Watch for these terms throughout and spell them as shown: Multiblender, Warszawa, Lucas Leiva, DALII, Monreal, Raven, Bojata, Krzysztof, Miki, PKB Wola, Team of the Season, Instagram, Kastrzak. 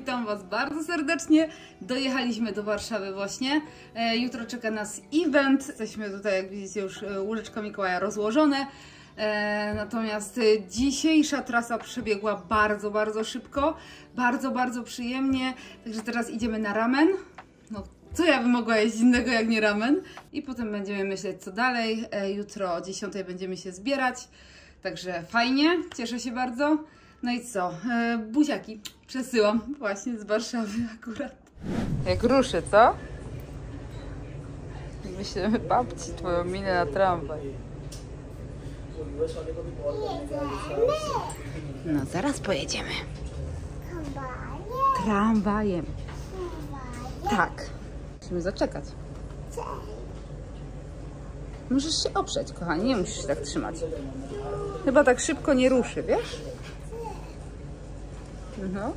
witam Was bardzo serdecznie. Dojechaliśmy do Warszawy właśnie. Jutro czeka nas event. Jesteśmy tutaj, jak widzicie, już łóżeczko Mikołaja rozłożone. Natomiast dzisiejsza trasa przebiegła bardzo, bardzo szybko. Bardzo, bardzo przyjemnie. Także teraz idziemy na ramen. No, co ja bym mogła jeść innego jak nie ramen? I potem będziemy myśleć co dalej. Jutro o 10 będziemy się zbierać. Także fajnie, cieszę się bardzo. No i co? Buziaki przesyłam właśnie z Warszawy akurat. Jak ruszy, co? Myślimy, babci, twoją minę na tramwaj. No zaraz pojedziemy. Tramwajem. Tak. Musimy zaczekać. Możesz się oprzeć, kochani, nie musisz się tak trzymać. Chyba tak szybko nie ruszy, wiesz? No.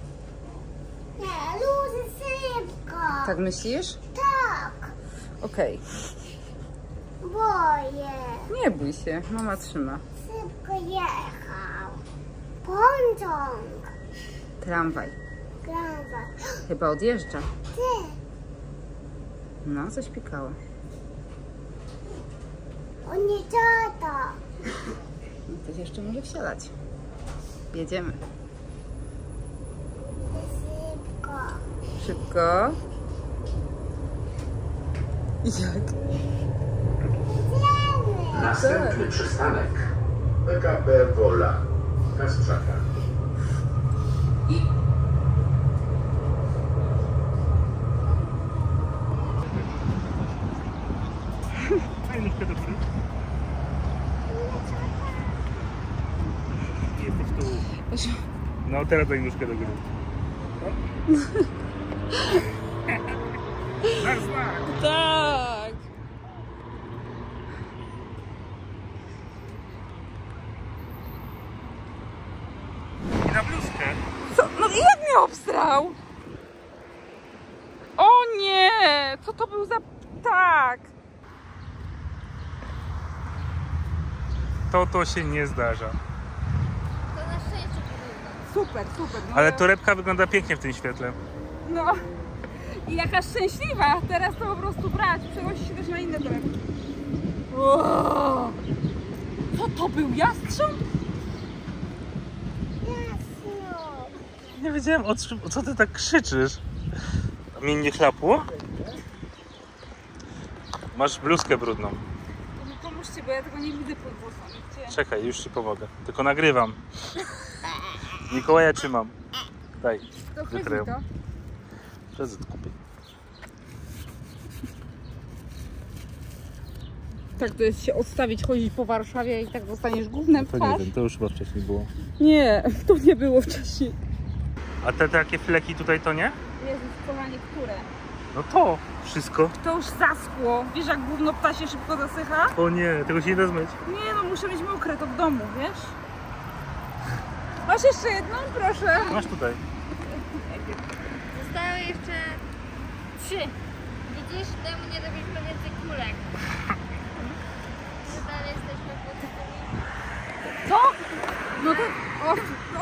Nie, ruszy szybko. Tak myślisz? Tak. Okej. Boję. Nie bój się, mama trzyma. Szybko jechał. Pociąg. Tramwaj. Tramwaj. Chyba odjeżdża. Ty. No, coś pikało. O nie, tato. No to jeszcze może wsiadać. Jedziemy. Szybko. Szybko. Jak? Następny przystanek PKB Wola Kastrzaka. No teraz daj nóżkę do góry. Tak. I na bluzkę. Co? No i jak mnie obstrał? O nie! Co to był za ptak? To się nie zdarza. Super, super. No. Ale torebka wygląda pięknie w tym świetle. No i jaka szczęśliwa. Teraz to po prostu brać. Przewozi się też na inne torebki. Wow. Co to był? Jastrząb? Jastrząb. Nie wiedziałem, co ty tak krzyczysz? Mnie nie chlapło? Masz bluzkę brudną. No pomóżcie, bo ja tego nie widzę pod włosami. Gdzie? Czekaj, już ci pomogę. Tylko nagrywam. Mikołaja trzymam. Daj. To wchodzi to. Prezent kupię. Tak to jest się odstawić, chodzić po Warszawie i tak zostaniesz głównym w twarz. To nie wiem, to już chyba wcześniej było. Nie, to nie było wcześniej. A te takie fleki tutaj to nie? Jezus, kochanie, które? No to wszystko. To już zaschło. Wiesz jak gówno ptasie szybko zasycha? O nie, tego się nie da zmyć. Nie no, muszę mieć mokre to w domu, wiesz? Masz jeszcze jedną? Proszę. Masz tutaj. Zostały jeszcze 3. Widzisz, temu nie dobiliśmy więcej kulek. Dalej jesteśmy pod tymi. Co? No to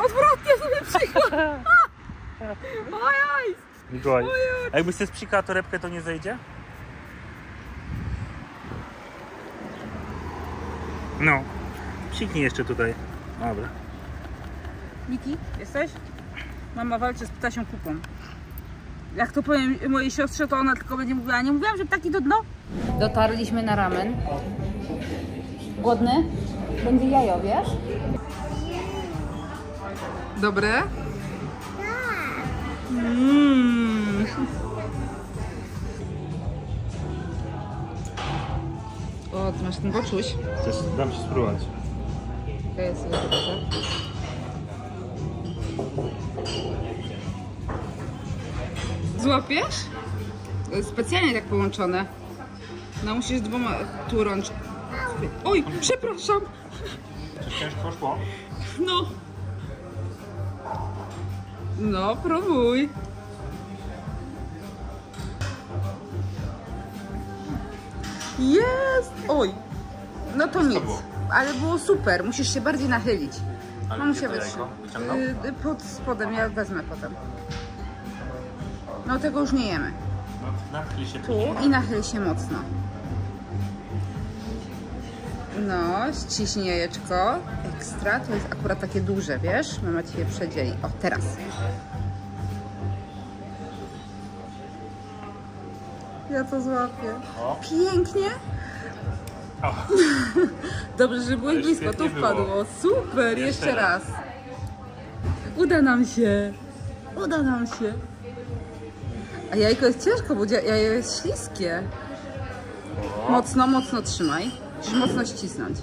odwrotnie sobie psika. Ojaj! Mikołaj, a jakbyś się spsikała torebkę, to nie zejdzie? No. Psiknij jeszcze tutaj. Dobra. Miki, jesteś? Mama walczy z ptasią kupą. Jak to powiem mojej siostrze, to ona tylko będzie mówiła. Nie mówiłam, że ptaki to dno? Dotarliśmy na ramen. Głodny? Będzie jajo, wiesz? Dobre? Mmm. O, ty masz ten boczuś. Chcesz, dam się spróbować. To jest super. Złapiesz? Specjalnie tak połączone. No musisz dwoma tu rączki. Oj, przepraszam. Coś ciężko szło? No. No, próbuj. Jest! Oj. No to nic. Ale było super. Musisz się bardziej nachylić. Mam się wytrzymać. Pod spodem, ja wezmę potem. No tego już nie jemy. No, nachyl się tu. I nachyl się mocno. No, ściśnij jajeczko. Ekstra, to jest akurat takie duże, wiesz? Mama ci je przedzieli. O, teraz. Ja to złapię. O. Pięknie. O. Dobrze, że byłeś blisko, tu wpadło. Było. Super, jeszcze raz. Uda nam się. Uda nam się. A jajko jest ciężko, bo jajo jest śliskie. O. Mocno, mocno trzymaj. Musisz mocno ścisnąć.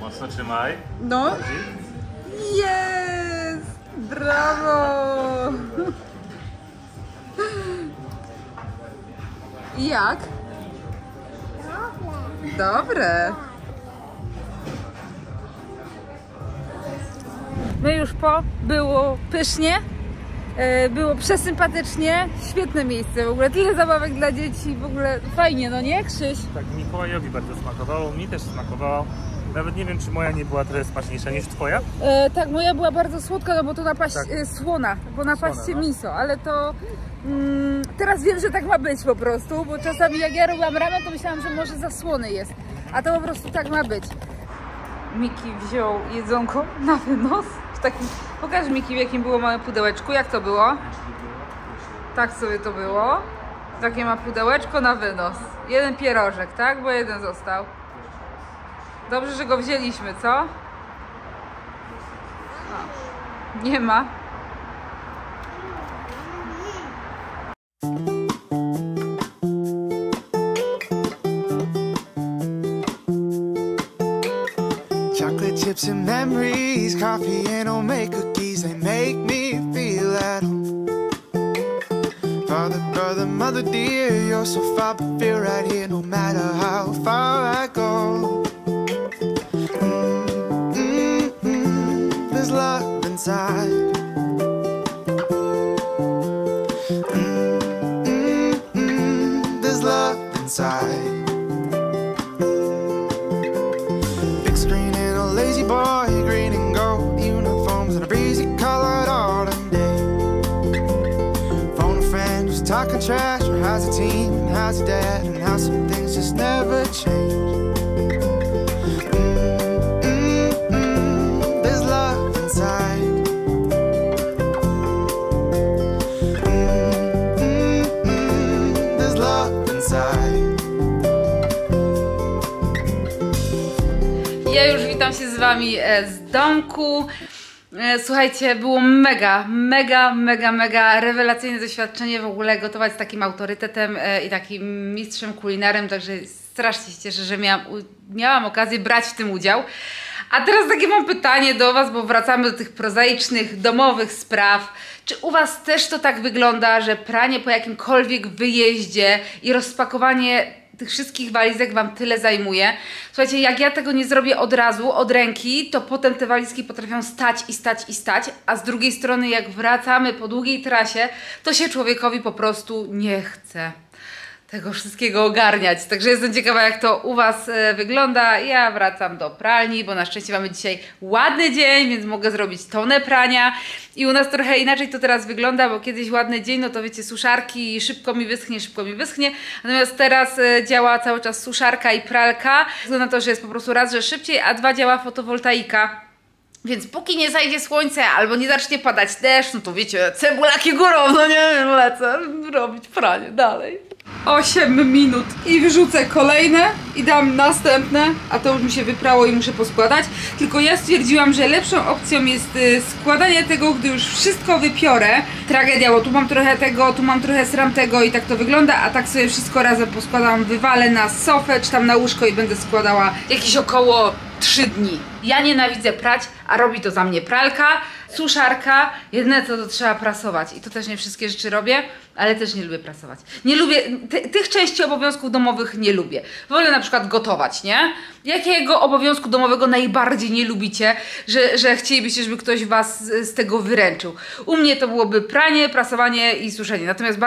Mocno trzymaj. No. Jest! Brawo! I jak? Dobre. Dobre. My już po, było pysznie, było przesympatycznie, świetne miejsce w ogóle, tyle zabawek dla dzieci, w ogóle fajnie, no nie Krzyś? Tak, Mikołajowi bardzo smakowało, mi też smakowało, nawet nie wiem czy moja nie była trochę smaczniejsza niż twoja? Tak, moja była bardzo słodka, no bo to napaść tak. Słona, bo napaście no. Miso, ale to teraz wiem, że tak ma być po prostu, bo czasami jak ja robiłam ramen, to myślałam, że może za słony jest, a to po prostu tak ma być. Miki wziął jedzonko na wynos. Takim, pokaż Miki, w jakim było małe pudełeczku. Jak to było? Tak sobie to było. Takie ma pudełeczko na wynos. Jeden pierożek, tak? Bo jeden został. Dobrze, że go wzięliśmy, co? O, nie ma. Chips and memories, coffee and homemade cookies, they make me feel at home. Father, brother, mother, dear, you're so far but feel right here no matter how far I go. There's love inside. There's love inside. Talking trash, or how's the team, and how's the dad, and how some things just never change. There's love inside. There's love inside. Ja już witam się z wami z domku. Słuchajcie, było mega rewelacyjne doświadczenie w ogóle gotować z takim autorytetem i takim mistrzem kulinarem, także strasznie się cieszę, że miałam okazję brać w tym udział. A teraz takie mam pytanie do was, bo wracamy do tych prozaicznych, domowych spraw. Czy u was też to tak wygląda, że pranie po jakimkolwiek wyjeździe i rozpakowanie tych wszystkich walizek wam tyle zajmuje? Słuchajcie, jak ja tego nie zrobię od razu, od ręki, to potem te walizki potrafią stać, a z drugiej strony jak wracamy po długiej trasie, to się człowiekowi po prostu nie chce tego wszystkiego ogarniać. Także jestem ciekawa, jak to u was wygląda. Ja wracam do pralni, bo na szczęście mamy dzisiaj ładny dzień, więc mogę zrobić tonę prania. I u nas trochę inaczej to teraz wygląda, bo kiedyś ładny dzień, no to wiecie, suszarki, szybko mi wyschnie. Natomiast teraz działa cały czas suszarka i pralka. Względu na to, że jest po prostu raz, że szybciej, a dwa działa fotowoltaika. Więc póki nie zajdzie słońce albo nie zacznie padać deszcz, no to wiecie, cebulaki górą, no nie wiem, lecę robić pranie dalej. 8 minut i wyrzucę kolejne i dam następne, a to już mi się wyprało i muszę poskładać. Tylko ja stwierdziłam, że lepszą opcją jest składanie tego, gdy już wszystko wypiorę. Tragedia, bo tu mam trochę tego, tu mam trochę sram tego i tak to wygląda, a tak sobie wszystko razem poskładam, wywalę na sofę czy tam na łóżko i będę składała jakieś około 3 dni. Ja nienawidzę prać, a robi to za mnie pralka, suszarka, jedyne co to trzeba prasować i to też nie wszystkie rzeczy robię, ale też nie lubię prasować. Nie lubię, tych części obowiązków domowych nie lubię. Wolę na przykład gotować, nie? Jakiego obowiązku domowego najbardziej nie lubicie, że chcielibyście, żeby ktoś was z tego wyręczył? U mnie to byłoby pranie, prasowanie i suszenie, natomiast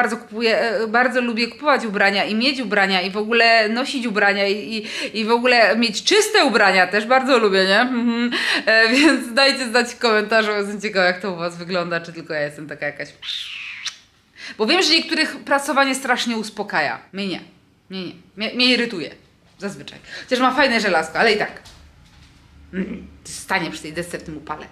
bardzo lubię kupować ubrania i mieć ubrania i w ogóle nosić ubrania i w ogóle mieć czyste ubrania, też bardzo lubię, nie? Więc dajcie znać w komentarzu, jestem ciekawa, jak to u was wygląda, czy tylko ja jestem taka jakaś Bo wiem, że niektórych pracowanie strasznie uspokaja. Mnie nie. Mnie irytuje. Zazwyczaj. Chociaż ma fajne żelazko, ale i tak. Stanie przy tej desce w tym upale.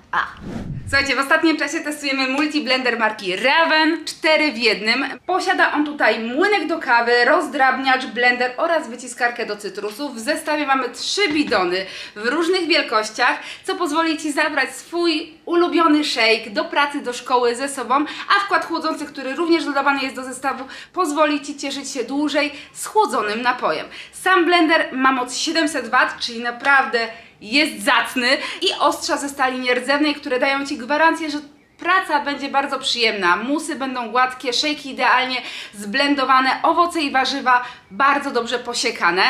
Słuchajcie, w ostatnim czasie testujemy Multiblender marki Raven 4 w 1. Posiada on tutaj młynek do kawy, rozdrabniacz, blender oraz wyciskarkę do cytrusów. W zestawie mamy 3 bidony w różnych wielkościach, co pozwoli Ci zabrać swój ulubiony shake do pracy, do szkoły ze sobą, a wkład chłodzący, który również dodawany jest do zestawu, pozwoli Ci cieszyć się dłużej z chłodzonym napojem. Sam blender ma moc 700 W, czyli naprawdę jest zacny i ostrza ze stali nierdzewnej, które dają Ci gwarancję, że praca będzie bardzo przyjemna. Musy będą gładkie, szejki idealnie zblendowane, owoce i warzywa bardzo dobrze posiekane.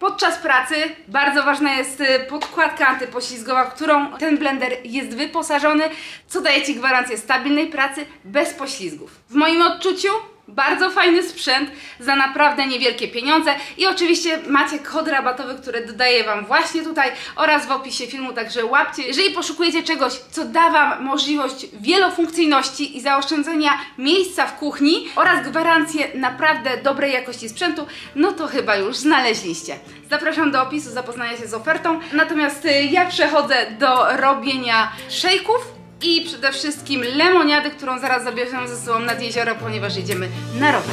Podczas pracy bardzo ważna jest podkładka antypoślizgowa, w którą ten blender jest wyposażony, co daje Ci gwarancję stabilnej pracy bez poślizgów. W moim odczuciu bardzo fajny sprzęt za naprawdę niewielkie pieniądze i oczywiście macie kod rabatowy, który dodaję Wam właśnie tutaj oraz w opisie filmu, także łapcie. Jeżeli poszukujecie czegoś, co da Wam możliwość wielofunkcyjności i zaoszczędzenia miejsca w kuchni oraz gwarancję naprawdę dobrej jakości sprzętu, no to chyba już znaleźliście. Zapraszam do opisu, zapoznania się z ofertą, natomiast ja przechodzę do robienia szejków i przede wszystkim lemoniady, którą zaraz zabierzemy ze sobą nad jezioro, ponieważ jedziemy na rowerze.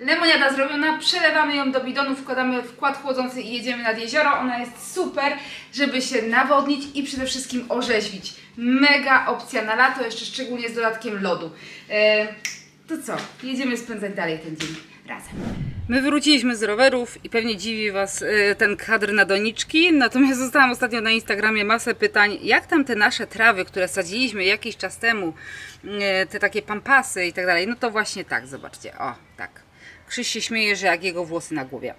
Lemoniada zrobiona, przelewamy ją do bidonu, wkładamy wkład chłodzący i jedziemy nad jezioro. Ona jest super, żeby się nawodnić i przede wszystkim orzeźwić. Mega opcja na lato, jeszcze szczególnie z dodatkiem lodu. To co? Jedziemy spędzać dalej ten dzień razem. My wróciliśmy z rowerów i pewnie dziwi Was ten kadr na doniczki, natomiast zostałam ostatnio na Instagramie masę pytań, jak tam te nasze trawy, które sadziliśmy jakiś czas temu, te takie pampasy i tak dalej. No to właśnie tak, zobaczcie, o tak. Krzyś się śmieje, że jak jego włosy na głowie.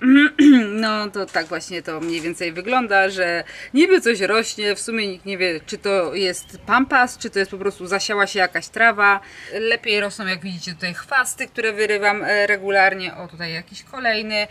No to tak właśnie to mniej więcej wygląda, że niby coś rośnie, w sumie nikt nie wie, czy to jest pampas, czy to jest po prostu zasiała się jakaś trawa. Lepiej rosną, jak widzicie, tutaj chwasty, które wyrywam regularnie, o tutaj jakiś kolejny,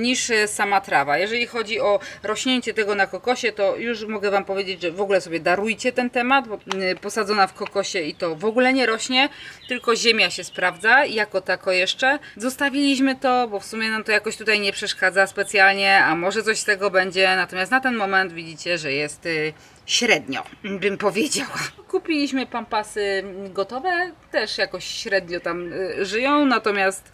niż sama trawa. Jeżeli chodzi o rośnięcie tego na kokosie, to już mogę Wam powiedzieć, że w ogóle sobie darujcie ten temat, bo posadzona w kokosie i to w ogóle nie rośnie, tylko ziemia się sprawdza, jako tako jeszcze. Zostawiliśmy to, bo w sumie nam to jakoś tutaj nie przeszkadza specjalnie, a może coś z tego będzie, natomiast na ten moment widzicie, że jest średnio, bym powiedziała. Kupiliśmy pampasy gotowe, też jakoś średnio tam żyją, natomiast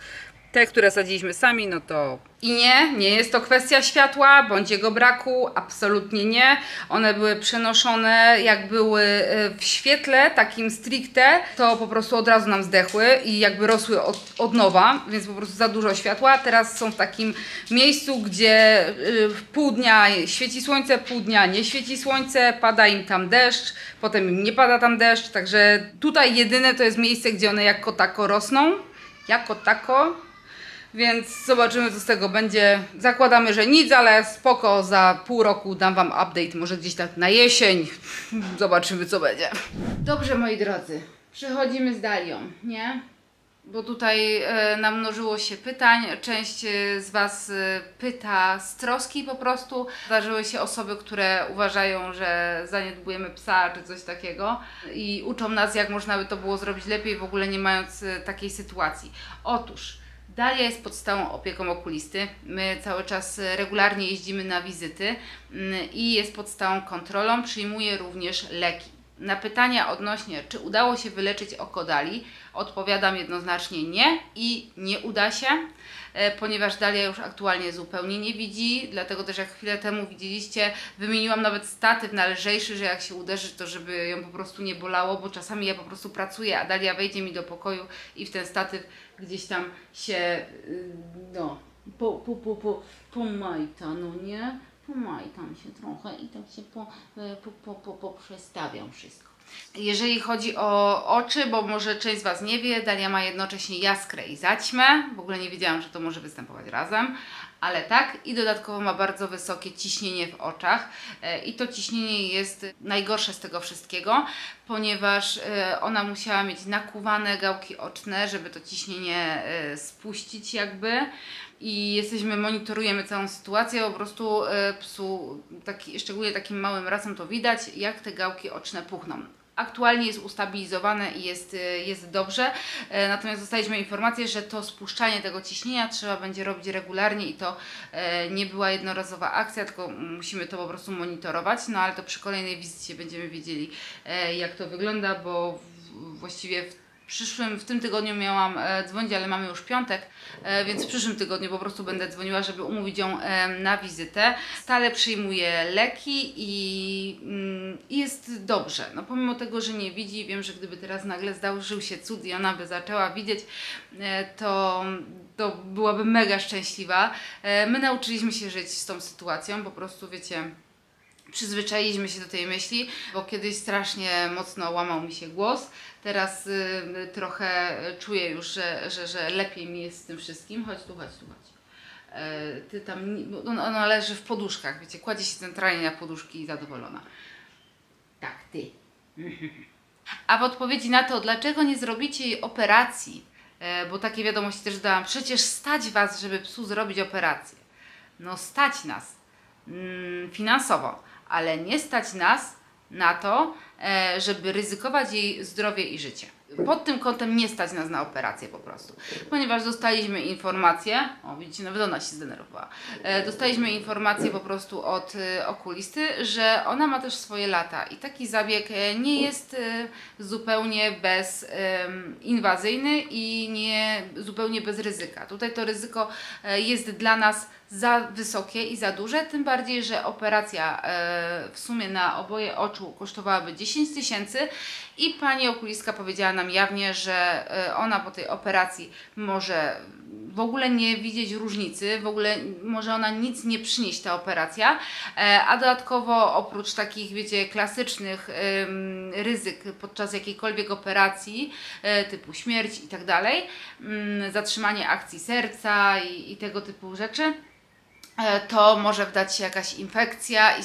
te, które sadziliśmy sami, no to i nie jest to kwestia światła, bądź jego braku, absolutnie nie. One były przenoszone, jak były w świetle, takim stricte, to po prostu od razu nam zdechły i jakby rosły od nowa, więc po prostu za dużo światła. Teraz są w takim miejscu, gdzie pół dnia świeci słońce, pół dnia nie świeci słońce, pada im tam deszcz, potem im nie pada tam deszcz, także tutaj jedyne to jest miejsce, gdzie one jako tako rosną, jako tako. Więc zobaczymy, co z tego będzie. Zakładamy, że nic, ale spoko, za pół roku dam Wam update, może gdzieś tak na jesień. Zobaczymy, co będzie. Dobrze, moi drodzy, przychodzimy z Dalią, nie? bo tutaj namnożyło się pytań. Część z Was pyta z troski po prostu. Zdarzyły się osoby, które uważają, że zaniedbujemy psa czy coś takiego i uczą nas, jak można by to było zrobić lepiej, w ogóle nie mając takiej sytuacji. Otóż Dalia jest pod stałą opieką okulisty. My cały czas regularnie jeździmy na wizyty i jest pod stałą kontrolą. Przyjmuje również leki. Na pytania odnośnie, czy udało się wyleczyć oko Dali, odpowiadam jednoznacznie nie i nie uda się, ponieważ Dalia już aktualnie zupełnie nie widzi, dlatego też jak chwilę temu widzieliście, wymieniłam nawet statyw na lżejszy, że jak się uderzy, to żeby ją po prostu nie bolało, bo czasami ja po prostu pracuję, a Dalia wejdzie mi do pokoju i w ten statyw gdzieś tam się, no, pomajta, no nie? Pomajtam się trochę i tak się poprzestawiam wszystko. Jeżeli chodzi o oczy, bo może część z Was nie wie, Dalia ma jednocześnie jaskrę i zaćmę. W ogóle nie wiedziałam, że to może występować razem, ale tak. I dodatkowo ma bardzo wysokie ciśnienie w oczach. I to ciśnienie jest najgorsze z tego wszystkiego, ponieważ ona musiała mieć nakuwane gałki oczne, żeby to ciśnienie spuścić jakby. I monitorujemy całą sytuację, po prostu psu, szczególnie takim małym rasom to widać, jak te gałki oczne puchną. Aktualnie jest ustabilizowane i jest dobrze, natomiast dostaliśmy informację, że to spuszczanie tego ciśnienia trzeba będzie robić regularnie i to nie była jednorazowa akcja, tylko musimy to po prostu monitorować, no ale to przy kolejnej wizycie będziemy wiedzieli, jak to wygląda, bo właściwie w tym tygodniu miałam dzwonić, ale mamy już piątek, więc w przyszłym tygodniu po prostu będę dzwoniła, żeby umówić ją na wizytę. Stale przyjmuje leki i jest dobrze. No pomimo tego, że nie widzi, wiem, że gdyby teraz nagle zdarzył się cud i ona by zaczęła widzieć, to byłaby mega szczęśliwa. My nauczyliśmy się żyć z tą sytuacją, po prostu wiecie, przyzwyczailiśmy się do tej myśli, bo kiedyś strasznie mocno łamał mi się głos. Teraz trochę czuję już, że lepiej mi jest z tym wszystkim. Chodź tu, chodź tu, chodź. Ty tam, ona leży w poduszkach, wiecie, kładzie się centralnie na poduszki i zadowolona. Tak, ty. A w odpowiedzi na to, dlaczego nie zrobicie jej operacji, bo takie wiadomości też dałam, przecież stać Was, żeby psu zrobić operację. No stać nas finansowo, ale nie stać nas na to, żeby ryzykować jej zdrowie i życie. Pod tym kątem nie stać nas na operację po prostu, ponieważ dostaliśmy informację, o widzicie, nawet ona się zdenerwowała, dostaliśmy informację po prostu od okulisty, że ona ma też swoje lata i taki zabieg nie jest zupełnie bezinwazyjny i nie zupełnie bez ryzyka. Tutaj to ryzyko jest dla nas za wysokie i za duże, tym bardziej, że operacja w sumie na oboje oczu kosztowałaby 10 000 i pani okulistka powiedziała nam jawnie, że ona po tej operacji może w ogóle nie widzieć różnicy, w ogóle może ona nic nie przynieść ta operacja, a dodatkowo oprócz takich, wiecie, klasycznych ryzyk podczas jakiejkolwiek operacji typu śmierć i tak dalej, zatrzymanie akcji serca i tego typu rzeczy, to może wdać się jakaś infekcja i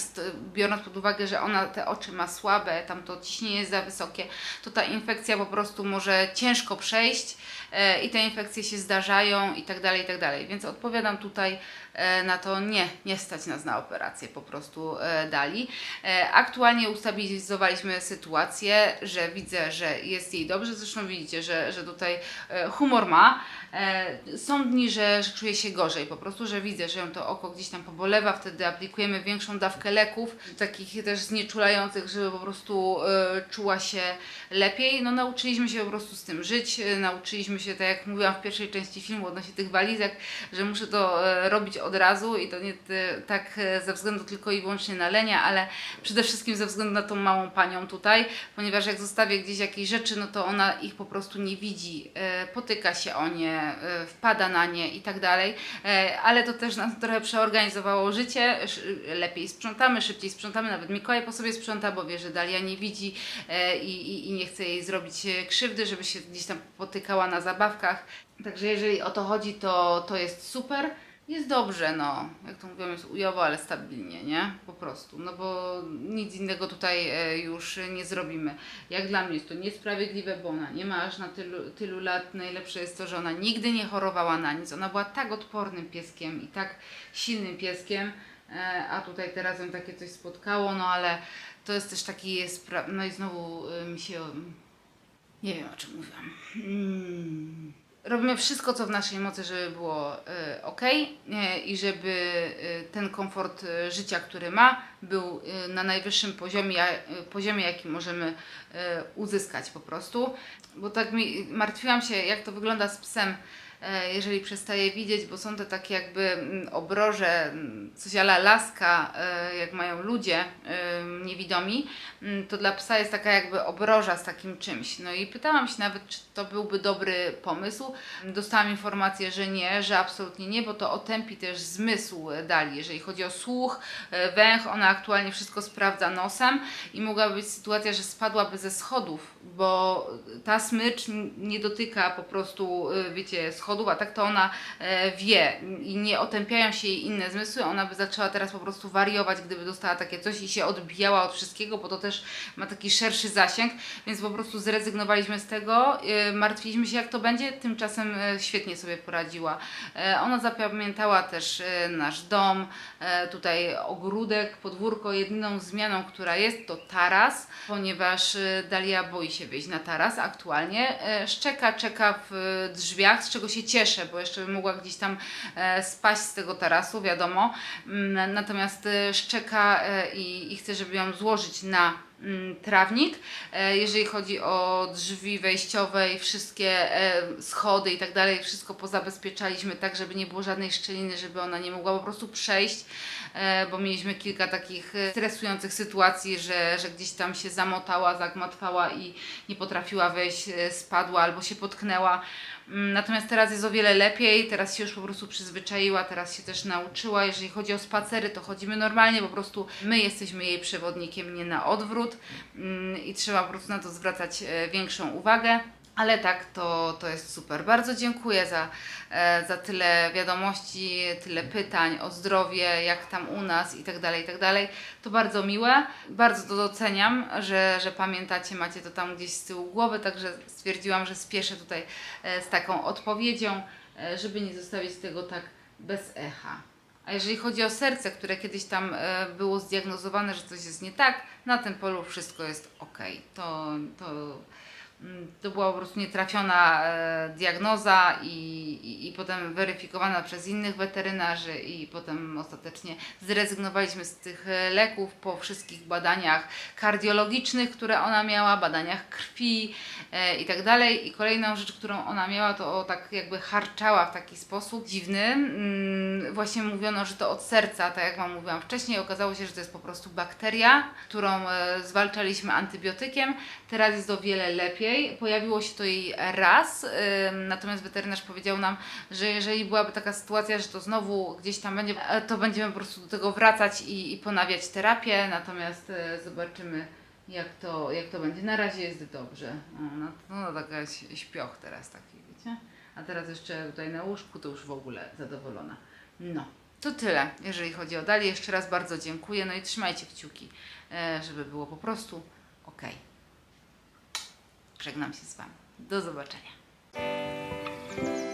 biorąc pod uwagę, że ona te oczy ma słabe, tam to ciśnienie jest za wysokie, to ta infekcja po prostu może ciężko przejść i te infekcje się zdarzają i tak dalej, i tak dalej. Więc odpowiadam tutaj na to nie stać nas na operację po prostu Dali. Aktualnie ustabilizowaliśmy sytuację, że widzę, że jest jej dobrze, zresztą widzicie, że tutaj humor ma. Są dni, że czuje się gorzej po prostu, że widzę, że ją to oko gdzieś tam pobolewa, wtedy aplikujemy większą dawkę leków, takich też znieczulających, żeby po prostu czuła się lepiej. No nauczyliśmy się po prostu z tym żyć, nauczyliśmy się, tak jak mówiłam w pierwszej części filmu odnośnie tych walizek, że muszę to robić od razu i to nie tak ze względu tylko i wyłącznie na lenia, ale przede wszystkim ze względu na tą małą panią tutaj, ponieważ jak zostawię gdzieś jakieś rzeczy, no to ona ich po prostu nie widzi, potyka się o nie, wpada na nie i tak dalej, ale to też nas trochę przeorganizowało życie, lepiej sprzątamy, szybciej sprzątamy, nawet Mikołaj po sobie sprząta, bo wie, że Dalia nie widzi i nie chce jej zrobić krzywdy, żeby się gdzieś tam potykała na zabawkach, także jeżeli o to chodzi, to jest super. jest dobrze, no, jak to mówią, jest ujowo, ale stabilnie, nie? Po prostu, no bo nic innego tutaj już nie zrobimy. Jak dla mnie jest to niesprawiedliwe, bo ona nie ma aż na tylu lat. Najlepsze jest to, że ona nigdy nie chorowała na nic. Ona była tak odpornym pieskiem i tak silnym pieskiem, a tutaj teraz ją takie coś spotkało, no ale to jest też taki, no i znowu mi się, nie wiem o czym mówiłam. Robimy wszystko, co w naszej mocy, żeby było ok i żeby ten komfort życia, który ma, był na najwyższym poziomie, jaki możemy uzyskać po prostu. Bo tak martwiłam się, jak to wygląda z psem, jeżeli przestaje widzieć, bo są te takie jakby obroże, coś a la laska, jak mają ludzie niewidomi, to dla psa jest taka jakby obroża z takim czymś. No i pytałam się nawet, czy to byłby dobry pomysł. Dostałam informację, że nie, że absolutnie nie, bo to otępi też zmysł dali. Jeżeli chodzi o słuch, węch, ona aktualnie wszystko sprawdza nosem i mogłaby być sytuacja, że spadłaby ze schodów, bo ta smycz nie dotyka po prostu, wiecie, schodów, a tak to ona wie i nie otępiają się jej inne zmysły. Ona by zaczęła teraz po prostu wariować, gdyby dostała takie coś i się odbijała od wszystkiego, bo to też ma taki szerszy zasięg, więc po prostu zrezygnowaliśmy z tego, martwiliśmy się, jak to będzie, tymczasem świetnie sobie poradziła. Ona zapamiętała też nasz dom, tutaj ogródek, podwórko. Jedyną zmianą, która jest, to taras, ponieważ Dalia boi się wyjść na taras aktualnie, czeka w drzwiach, z czego się cieszę, bo jeszcze bym mogła gdzieś tam spaść z tego tarasu, wiadomo. Natomiast szczeka i chcę, żeby ją złożyć na trawnik. Jeżeli chodzi o drzwi wejściowe i wszystkie schody i tak dalej, wszystko pozabezpieczaliśmy tak, żeby nie było żadnej szczeliny, żeby ona nie mogła po prostu przejść, bo mieliśmy kilka takich stresujących sytuacji, że gdzieś tam się zamotała, zagmatwała i nie potrafiła wejść, spadła albo się potknęła. Natomiast teraz jest o wiele lepiej, teraz się już po prostu przyzwyczaiła, teraz się też nauczyła. Jeżeli chodzi o spacery, to chodzimy normalnie, po prostu my jesteśmy jej przewodnikiem, nie na odwrót i trzeba po prostu na to zwracać większą uwagę. Ale tak, to jest super. Bardzo dziękuję za tyle wiadomości, tyle pytań o zdrowie, jak tam u nas i tak dalej. To bardzo miłe. Bardzo to doceniam, że pamiętacie, macie to tam gdzieś z tyłu głowy, także stwierdziłam, że spieszę tutaj z taką odpowiedzią, żeby nie zostawić tego tak bez echa. A jeżeli chodzi o serce, które kiedyś tam było zdiagnozowane, że coś jest nie tak, na tym polu wszystko jest ok. To była po prostu nietrafiona diagnoza i potem weryfikowana przez innych weterynarzy i potem ostatecznie zrezygnowaliśmy z tych leków po wszystkich badaniach kardiologicznych, które ona miała, badaniach krwi i tak dalej. I kolejną rzecz, którą ona miała, to tak jakby harczała w taki sposób dziwny. Właśnie mówiono, że to od serca, tak jak Wam mówiłam wcześniej. Okazało się, że to jest po prostu bakteria, którą zwalczaliśmy antybiotykiem. Teraz jest o wiele lepiej. Pojawiło się to jej raz, natomiast weterynarz powiedział nam, że jeżeli byłaby taka sytuacja, że to znowu gdzieś tam będzie, to będziemy po prostu do tego wracać i ponawiać terapię, natomiast zobaczymy, jak to będzie. Na razie jest dobrze. No taka śpioch teraz taki, wiecie? A teraz jeszcze tutaj na łóżku, to już w ogóle zadowolona. No, to tyle, jeżeli chodzi o Dalię. Jeszcze raz bardzo dziękuję, no i trzymajcie kciuki, żeby było po prostu ok. Żegnam się z Wami. Do zobaczenia.